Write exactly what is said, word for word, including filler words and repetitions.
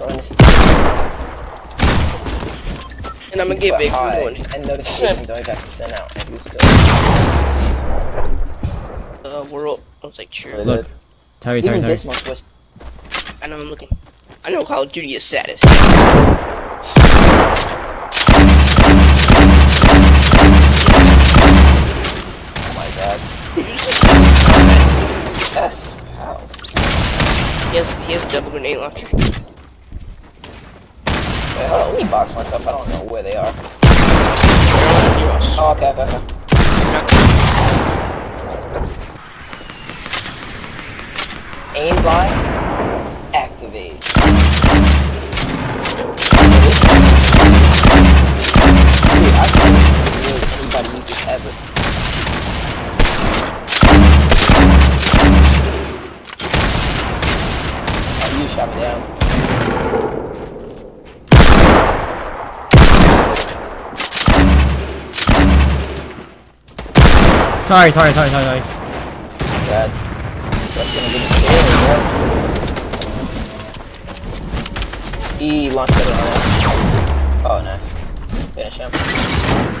And I'm gonna get big for doing it. And notifications don't have to send out. He's still. Uh, world. I was like, sure. Look. Target, target, target. I know I'm looking. I know Call of Duty is saddest. Oh my god. Yes. How? He has, he has a double grenade launcher. Wait, hold on. Let me box myself. I don't know where they are. Oh, okay, okay, okay. Aim blind. Activate. Dude, I can't really anybody use this ever. Oh, you shot me down. Sorry, sorry, sorry, sorry, sorry. God. That's gonna be the game, bro. E launched it on us. Oh, nice. Finish him.